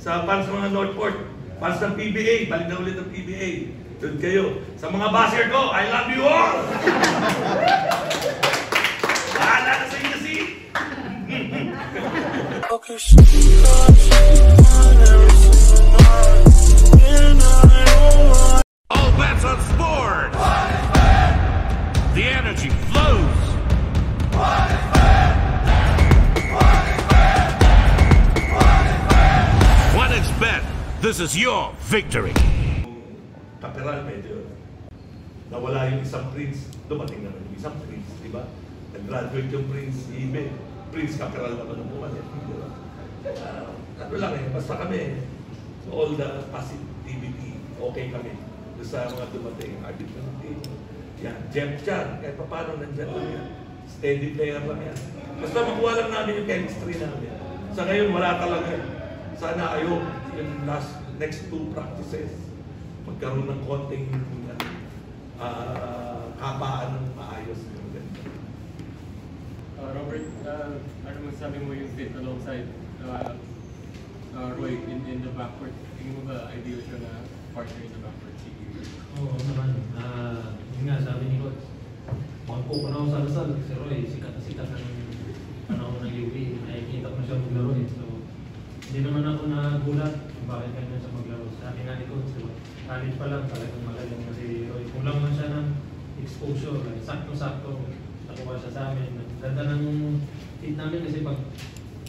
para sa mga Northport, para sa PBA, balik na ulit ang PBA. Doon kayo. Sa mga basher ko, I love you all! Bahala na sa inyo si... All bets on sports! The energy flows! This is your victory. Caperal medyo nawala yung isang prince. Dumating naman yung isang prince, di ba? Nag-graduate yung prince, Ibe. Prince Caperal naman ang bumalit, di ba? Ano lang eh, basta kami. So all the positivity, okay kami. Sa mga dumating, arbitration. Yan, Jeff Chan, kahit paano nandiyan lang yan. Steady player lang yan. Basta makuha lang namin yung chemistry namin. Sa ngayon, wala talaga. Sana ayaw. Yung next two practices, magkaroon ng konting kabaan ng maayos. Robert, ano masasabi mo yung fit alongside Roy in the backcourt? Tingin mo ba ideal siya na partner in the backcourt? Oo naman. Yun nga, sabi ni Coach, magpupunaw sa Lasal kasi Roy, sikat na yung panahon ng UP. Nakikita mo siya maglaro eh. So, hindi naman ako nagulat kung bakit kanya siya maglaro. Sabi nga ni Coach, talent pa lang, talagang magaling kasi Roy. Kung lang man siya ng exposure, sakto-sakto, nakuha siya sa amin. Ganda ng fit namin kasi pag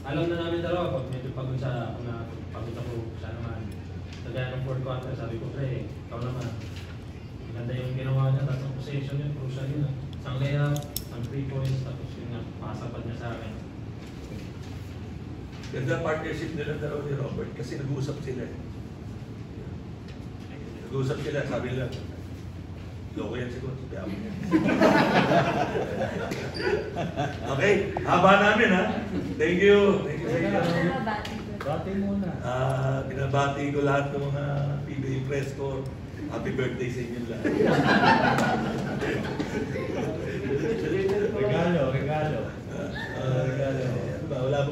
alam na namin dalawa, pag medyo pagod siya, ako na pagod ako siya naman. So kaya ng fourth quarter, sabi ko, Pre, ikaw naman. Ganda yung ginawa niya, tatlong possession yun, crucial yun. Isang layup, isang 3 points, tapos yun nga, makasapad niya sa akin. Ganda partnership nila dalaw ni Robert kasi nag-uusap sila. Nag-uusap sila, sabi nila, loko yan siguro, kaya mo yan. Okay, haba namin ha. Thank you. Thank you sa inyo. Binabati muna. Binabati ko lahat ng mga PBA press corps. Happy birthday sa inyo lahat. Regalo. Regalo. Wala ko